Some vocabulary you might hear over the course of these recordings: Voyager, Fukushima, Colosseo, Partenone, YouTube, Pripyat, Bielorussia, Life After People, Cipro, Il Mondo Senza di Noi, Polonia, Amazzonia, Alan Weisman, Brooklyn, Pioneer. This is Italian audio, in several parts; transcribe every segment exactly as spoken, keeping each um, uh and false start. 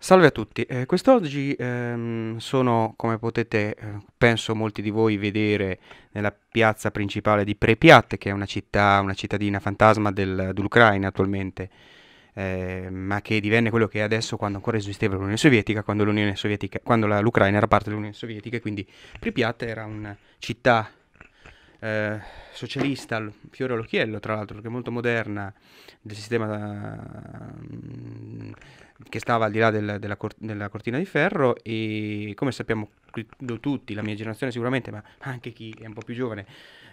Salve a tutti, eh, quest'oggi ehm, sono, come potete, eh, penso molti di voi, vedere nella piazza principale di Pripyat, che è una città, una cittadina fantasma del, dell'Ucraina attualmente, eh, ma che divenne quello che è adesso quando ancora esisteva l'Unione Sovietica, quando l'Unione Sovietica, quando l'Ucraina era parte dell'Unione Sovietica, e quindi Pripyat era una città Eh, socialista, fiore all'occhiello tra l'altro, perché molto moderna, del sistema uh, che stava al di là del, della, cor della cortina di ferro. E come sappiamo tutti, la mia generazione sicuramente, ma anche chi è un po' più giovane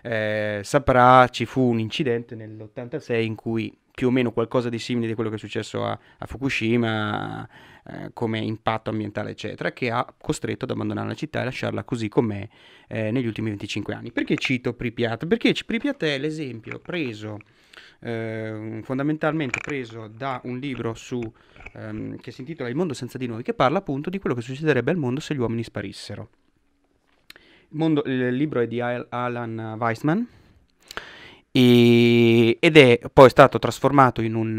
eh, saprà, ci fu un incidente nell'ottantasei in cui più o meno qualcosa di simile di quello che è successo a, a Fukushima eh, come impatto ambientale eccetera, che ha costretto ad abbandonare la città e lasciarla così com'è eh, negli ultimi venticinque anni. Perché cito Pripyat? Perché Pripyat è l'esempio preso eh, fondamentalmente preso da un libro su, ehm, che si intitola Il Mondo Senza di Noi, che parla appunto di quello che succederebbe al mondo se gli uomini sparissero. Il, mondo, il libro è di Alan Weisman, E, ed è poi stato trasformato in un,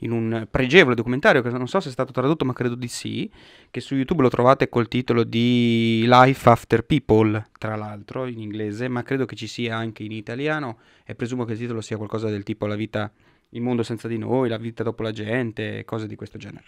in un pregevole documentario che non so se è stato tradotto, ma credo di sì, che su YouTube lo trovate col titolo di Life After People, tra l'altro in inglese, ma credo che ci sia anche in italiano, e presumo che il titolo sia qualcosa del tipo La vita, il mondo senza di noi, la vita dopo la gente, cose di questo genere.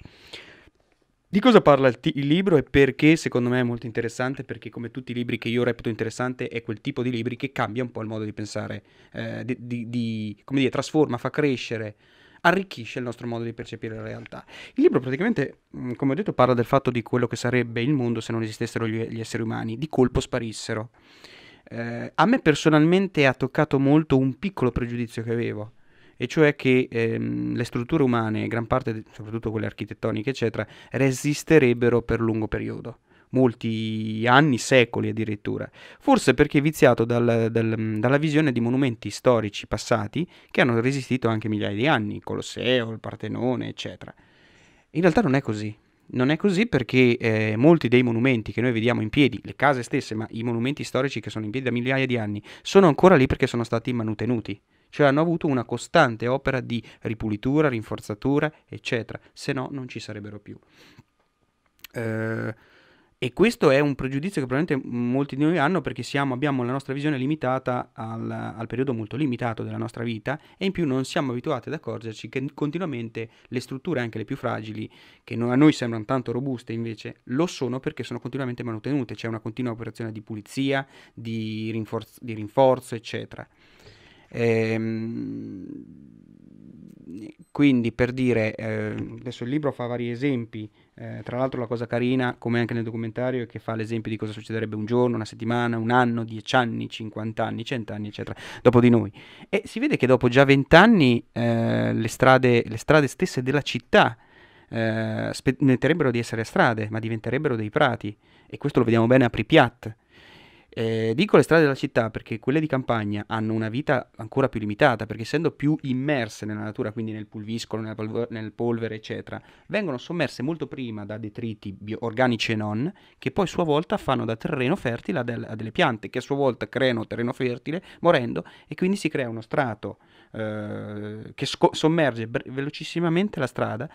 Di cosa parla il, il libro e perché secondo me è molto interessante? Perché, come tutti i libri che io reputo interessante, è quel tipo di libri che cambia un po' il modo di pensare, eh, di, di, di, come dire, trasforma, fa crescere, arricchisce il nostro modo di percepire la realtà. Il libro praticamente, come ho detto, parla del fatto di quello che sarebbe il mondo se non esistessero gli, gli esseri umani, di colpo sparissero. Eh, a me personalmente ha toccato molto un piccolo pregiudizio che avevo, e cioè che ehm, le strutture umane, gran parte, soprattutto quelle architettoniche eccetera, resisterebbero per lungo periodo, molti anni, secoli addirittura, forse perché viziato dal, dal, dalla visione di monumenti storici passati che hanno resistito anche migliaia di anni, il Colosseo, il Partenone eccetera. In realtà non è così. Non è così perché eh, molti dei monumenti che noi vediamo in piedi, le case stesse, ma i monumenti storici che sono in piedi da migliaia di anni, sono ancora lì perché sono stati manutenuti. Cioè hanno avuto una costante opera di ripulitura, rinforzatura, eccetera. Se no non ci sarebbero più. Eh, e questo è un pregiudizio che probabilmente molti di noi hanno, perché siamo, abbiamo la nostra visione limitata al, al periodo molto limitato della nostra vita, e in più non siamo abituati ad accorgerci che continuamente le strutture, anche le più fragili, che non, a noi sembrano tanto robuste, invece lo sono perché sono continuamente manutenute. C'è una continua operazione di pulizia, di rinforzo, di rinforzo eccetera. Quindi, per dire, eh, adesso il libro fa vari esempi, eh, tra l'altro la cosa carina, come anche nel documentario, è che fa l'esempio di cosa succederebbe un giorno, una settimana, un anno, dieci anni, cinquant'anni, cent'anni eccetera, dopo di noi, e si vede che dopo già vent'anni eh, le strade, le strade stesse della città eh, smetterebbero di essere strade, ma diventerebbero dei prati, e questo lo vediamo bene a Pripyat. Eh, dico le strade della città perché quelle di campagna hanno una vita ancora più limitata, perché essendo più immerse nella natura, quindi nel pulviscolo, nella polver nel polvere eccetera, vengono sommerse molto prima da detriti organici e non, che poi a sua volta fanno da terreno fertile a, del a delle piante, che a sua volta creano terreno fertile morendo, e quindi si crea uno strato eh, che sommerge velocissimamente la strada,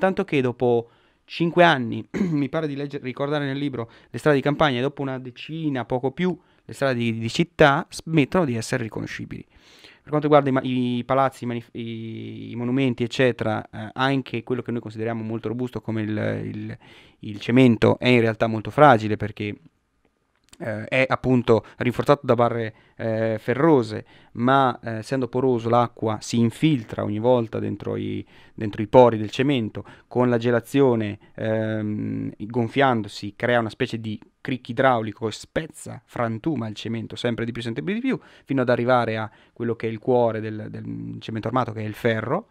tanto che dopo cinque anni, mi pare di leggere, ricordare nel libro, le strade di campagna, dopo una decina, poco più, le strade di, di città smettono di essere riconoscibili. Per quanto riguarda i, i palazzi, i, i monumenti eccetera, eh, anche quello che noi consideriamo molto robusto come il, il, il cemento è in realtà molto fragile, perché eh, è appunto rinforzato da barre eh, ferrose, ma eh, essendo poroso l'acqua si infiltra ogni volta dentro i, dentro i pori del cemento, con la gelazione ehm, gonfiandosi crea una specie di cricco idraulico e spezza, frantuma il cemento sempre di più, sempre di più, fino ad arrivare a quello che è il cuore del, del cemento armato, che è il ferro,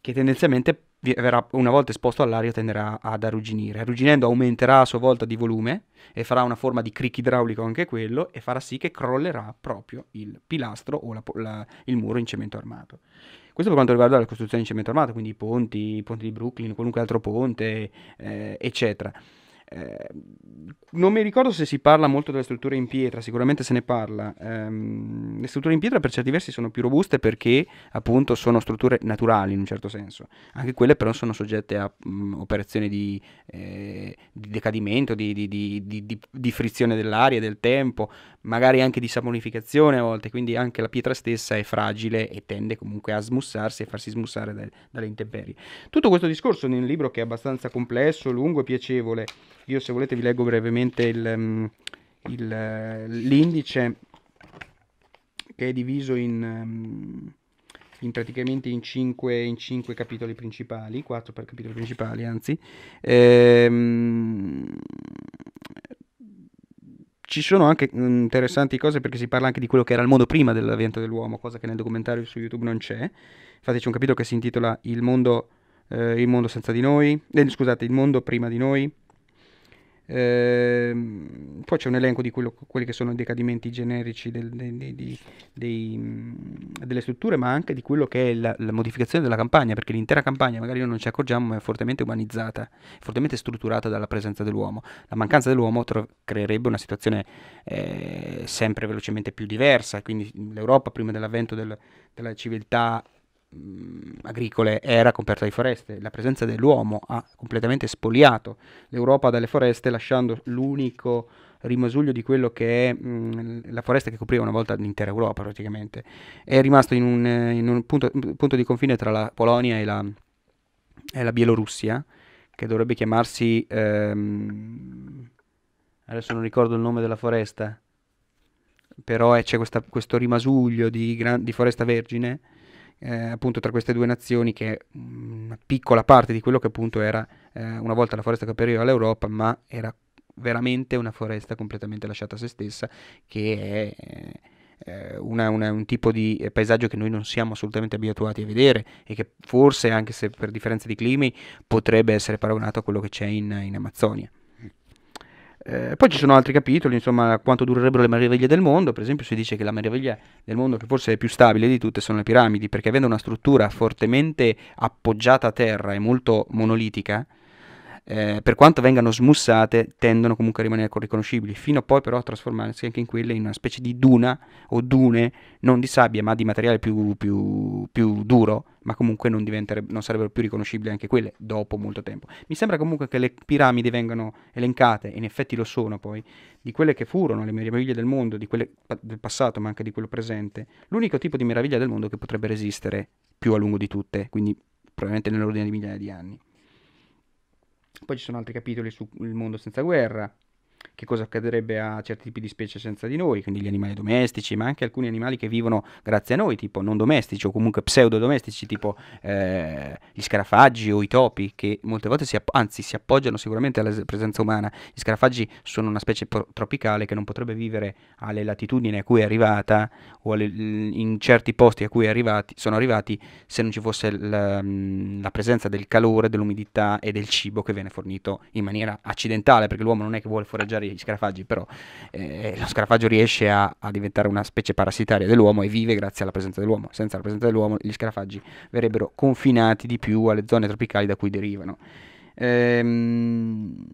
che tendenzialmente verrà, una volta esposto all'aria, tenderà ad arrugginire. Arrugginendo aumenterà a sua volta di volume e farà una forma di cricco idraulico anche quello, e farà sì che crollerà proprio il pilastro o la, la, il muro in cemento armato. Questo per quanto riguarda la costruzione in cemento armato, quindi i ponti, i ponti di Brooklyn, qualunque altro ponte, eh, eccetera. Eh, non mi ricordo se si parla molto delle strutture in pietra, sicuramente se ne parla. Eh, le strutture in pietra per certi versi sono più robuste perché appunto sono strutture naturali in un certo senso, anche quelle però sono soggette a mh, operazioni di, eh, di decadimento, di, di, di, di, di, di frizione dell'aria, del tempo, magari anche di saponificazione a volte, quindi anche la pietra stessa è fragile e tende comunque a smussarsi e farsi smussare dai, dalle intemperie. Tutto questo discorso in un libro che è abbastanza complesso, lungo e piacevole. Io, se volete, vi leggo brevemente il, il, l'indice, che è diviso in, in praticamente in cinque, in cinque capitoli principali, quattro per capitoli principali, anzi. Ehm, Ci sono anche interessanti cose perché si parla anche di quello che era il mondo prima dell'avvento dell'uomo, cosa che nel documentario su YouTube non c'è. Infatti c'è un capitolo che si intitola Il Mondo, eh, il mondo senza di noi, eh, scusate, Il Mondo Prima di Noi. Eh, poi c'è un elenco di quello, quelli che sono i decadimenti generici del, dei, dei, dei, dei, delle strutture, ma anche di quello che è la, la modificazione della campagna, perché l'intera campagna, magari noi non ci accorgiamo, ma è fortemente umanizzata, fortemente strutturata dalla presenza dell'uomo. La mancanza dell'uomo creerebbe una situazione eh, sempre velocemente più diversa. Quindi l'Europa prima dell'avvento del, della civiltà agricole era coperta di foreste. La presenza dell'uomo ha completamente spoliato l'Europa dalle foreste, lasciando l'unico rimasuglio di quello che è mh, la foresta che copriva una volta l'intera Europa praticamente. È rimasto in un, in un punto, punto di confine tra la Polonia e la, e la Bielorussia, che dovrebbe chiamarsi ehm, adesso non ricordo il nome della foresta, però c'è questo rimasuglio di, gran, di foresta vergine Eh, appunto tra queste due nazioni, che è una piccola parte di quello che appunto era eh, una volta la foresta che apriva l'Europa, ma era veramente una foresta completamente lasciata a se stessa, che è eh, una, una, un tipo di eh, paesaggio che noi non siamo assolutamente abituati a vedere e che forse, anche se per differenza di climi, potrebbe essere paragonato a quello che c'è in, in Amazzonia. Eh, poi ci sono altri capitoli, insomma, quanto durerebbero le meraviglie del mondo. Per esempio si dice che la meraviglia del mondo che forse è più stabile di tutte sono le piramidi, perché avendo una struttura fortemente appoggiata a terra e molto monolitica, eh, per quanto vengano smussate tendono comunque a rimanere riconoscibili, fino a poi però a trasformarsi anche in quelle in una specie di duna o dune, non di sabbia ma di materiale più, più, più duro, ma comunque non, non sarebbero più riconoscibili anche quelle dopo molto tempo. Mi sembra comunque che le piramidi vengano elencate, e in effetti lo sono poi, di quelle che furono le meraviglie del mondo, di quelle del passato ma anche di quello presente, l'unico tipo di meraviglia del mondo che potrebbe resistere più a lungo di tutte, quindi probabilmente nell'ordine di migliaia di anni. Poi ci sono altri capitoli sul mondo senza guerra, che cosa accadrebbe a certi tipi di specie senza di noi, quindi gli animali domestici, ma anche alcuni animali che vivono grazie a noi, tipo non domestici o comunque pseudodomestici, tipo eh, gli scarafaggi o i topi, che molte volte si, anzi, si appoggiano sicuramente alla presenza umana. Gli scarafaggi sono una specie tropicale che non potrebbe vivere alle latitudini a cui è arrivata o alle, in certi posti a cui è arrivati, sono arrivati, se non ci fosse la, la presenza del calore, dell'umidità e del cibo che viene fornito in maniera accidentale, perché l'uomo non è che vuole foraggiare gli scarafaggi, però eh, lo scarafaggio riesce a, a diventare una specie parassitaria dell'uomo e vive grazie alla presenza dell'uomo. Senza la presenza dell'uomo gli scarafaggi verrebbero confinati di più alle zone tropicali da cui derivano. Ehm,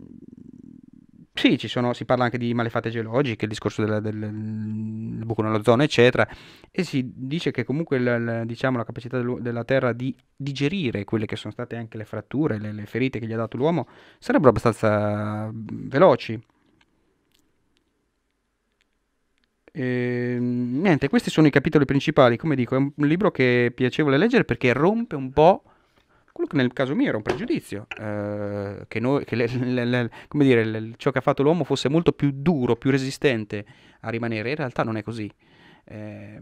sì, ci sono, si parla anche di malefatte geologiche, il discorso della, del, del buco nell'ozono eccetera, e si dice che comunque la, la, diciamo, la capacità del, della Terra di digerire quelle che sono state anche le fratture, le, le ferite che gli ha dato l'uomo sarebbero abbastanza veloci. E, niente, questi sono i capitoli principali. Come dico, è un libro che è piacevole leggere perché rompe un po' quello che nel caso mio era un pregiudizio, eh, che, noi, che le, le, le, come dire, le, ciò che ha fatto l'uomo fosse molto più duro, più resistente a rimanere. In realtà non è così. Eh,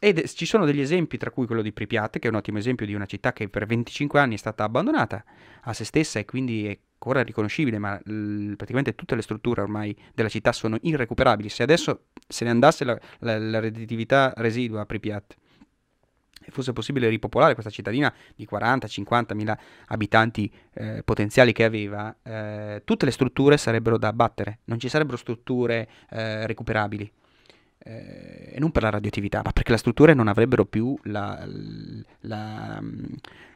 ed ci sono degli esempi, tra cui quello di Pripyat, che è un ottimo esempio di una città che per venticinque anni è stata abbandonata a se stessa e quindi è ancora riconoscibile, ma l, praticamente tutte le strutture ormai della città sono irrecuperabili. Se adesso se ne andasse la, la, la redditività residua a Pripyat e fosse possibile ripopolare questa cittadina di quaranta cinquanta mila abitanti eh, potenziali che aveva, eh, tutte le strutture sarebbero da abbattere, non ci sarebbero strutture eh, recuperabili. eh, e non per la radioattività, ma perché le strutture non avrebbero più la, la,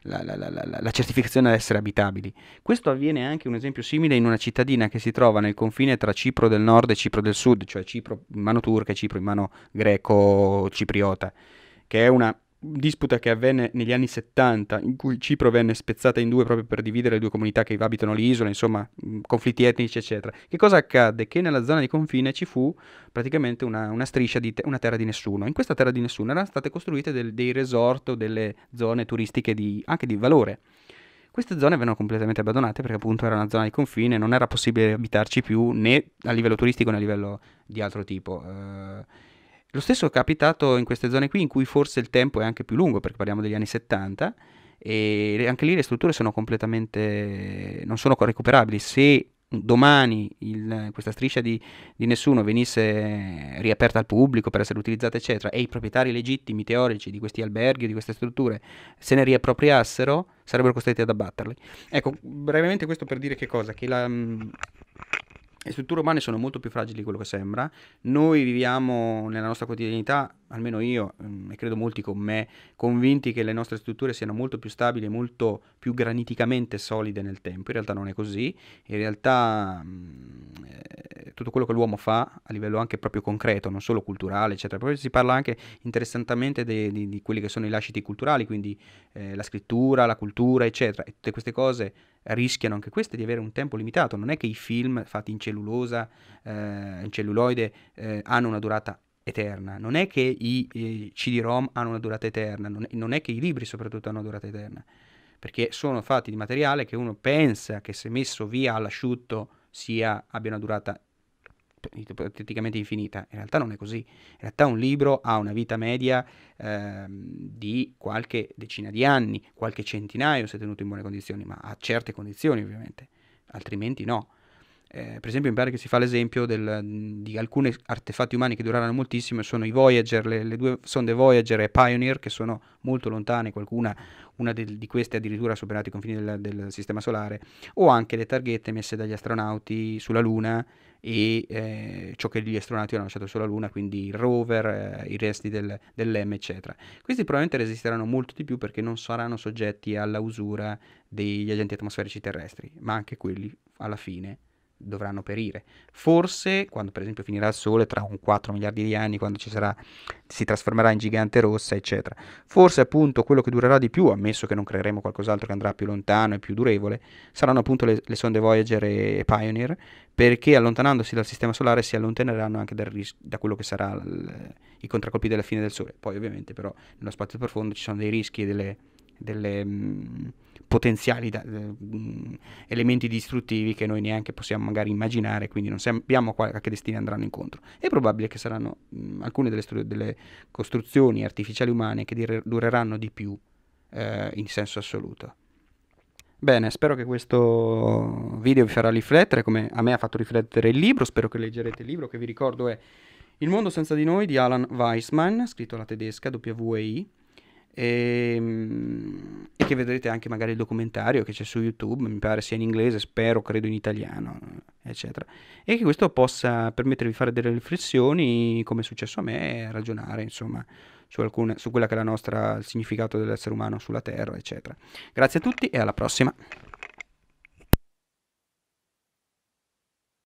la, la, la, la, la certificazione ad essere abitabili. Questo avviene anche, un esempio simile, in una cittadina che si trova nel confine tra Cipro del nord e Cipro del sud, cioè Cipro in mano turca e Cipro in mano greco-cipriota, che è una disputa che avvenne negli anni settanta, in cui Cipro venne spezzata in due proprio per dividere le due comunità che abitano l'isola, insomma conflitti etnici eccetera. Che cosa accadde? Che nella zona di confine ci fu praticamente una, una striscia di te una terra di nessuno. In questa terra di nessuno erano state costruite del, dei resort o delle zone turistiche di, anche di valore. Queste zone vennero completamente abbandonate perché appunto era una zona di confine, non era possibile abitarci più né a livello turistico né a livello di altro tipo. Uh, Lo stesso è capitato in queste zone qui, in cui forse il tempo è anche più lungo, perché parliamo degli anni settanta, e anche lì le strutture sono completamente, non sono recuperabili. Se domani il, questa striscia di, di nessuno venisse riaperta al pubblico per essere utilizzata eccetera, e i proprietari legittimi, teorici di questi alberghi o di queste strutture se ne riappropriassero, sarebbero costretti ad abbatterli. Ecco, brevemente questo per dire che cosa? Che la... le strutture umane sono molto più fragili di quello che sembra. Noi viviamo nella nostra quotidianità, almeno io e credo molti con me, convinti che le nostre strutture siano molto più stabili e molto più graniticamente solide nel tempo. In realtà non è così. In realtà eh, tutto quello che l'uomo fa a livello anche proprio concreto, non solo culturale eccetera, poi si parla anche interessantemente de, de, di quelli che sono i lasciti culturali, quindi eh, la scrittura, la cultura eccetera, e tutte queste cose rischiano anche queste di avere un tempo limitato. Non è che i film fatti in cellulosa, eh, in celluloide eh, hanno una durata eterna, non è che i, i C D ROM hanno una durata eterna, non è, non è che i libri soprattutto hanno una durata eterna, perché sono fatti di materiale che uno pensa che se messo via all'asciutto sia, abbia una durata praticamente infinita. In realtà non è così. In realtà un libro ha una vita media eh, di qualche decina di anni, qualche centinaio se tenuto in buone condizioni, ma a certe condizioni ovviamente, altrimenti no. Eh, per esempio mi pare che si fa l'esempio di alcuni artefatti umani che durarono moltissimo, sono i Voyager, le, le due sonde Voyager e Pioneer, che sono molto lontane, qualcuna, una de, di queste addirittura ha superato i confini del, del sistema solare, o anche le targhette messe dagli astronauti sulla Luna e eh, ciò che gli astronauti hanno lasciato sulla Luna, quindi il rover, eh, i resti del, dell'emme eccetera. Questi probabilmente resisteranno molto di più perché non saranno soggetti alla usura degli agenti atmosferici terrestri, ma anche quelli alla fine dovranno perire. Forse quando per esempio finirà il Sole tra un quattro miliardi di anni, quando ci sarà, si trasformerà in gigante rossa eccetera, forse appunto quello che durerà di più, ammesso che non creeremo qualcos'altro che andrà più lontano e più durevole, saranno appunto le, le sonde Voyager e Pioneer, perché allontanandosi dal sistema solare si allontaneranno anche dal da quello che sarà l i contraccolpi della fine del Sole. Poi ovviamente però nello spazio profondo ci sono dei rischi e delle, delle mh, potenziali da, mh, elementi distruttivi che noi neanche possiamo magari immaginare, quindi non sappiamo a che destini andranno incontro. È probabile che saranno mh, alcune delle, delle costruzioni artificiali umane che dureranno di più eh, in senso assoluto. Bene, spero che questo video vi farà riflettere, come a me ha fatto riflettere il libro. Spero che leggerete il libro, che vi ricordo è Il Mondo Senza di Noi di Alan Weisman, scritto alla tedesca, W E I, e che vedrete anche magari il documentario che c'è su YouTube, mi pare sia in inglese, spero, credo in italiano eccetera, e che questo possa permettervi di fare delle riflessioni, come è successo a me, ragionare insomma su, alcune, su quella che è la nostra, il significato dell'essere umano sulla Terra eccetera. Grazie a tutti e alla prossima.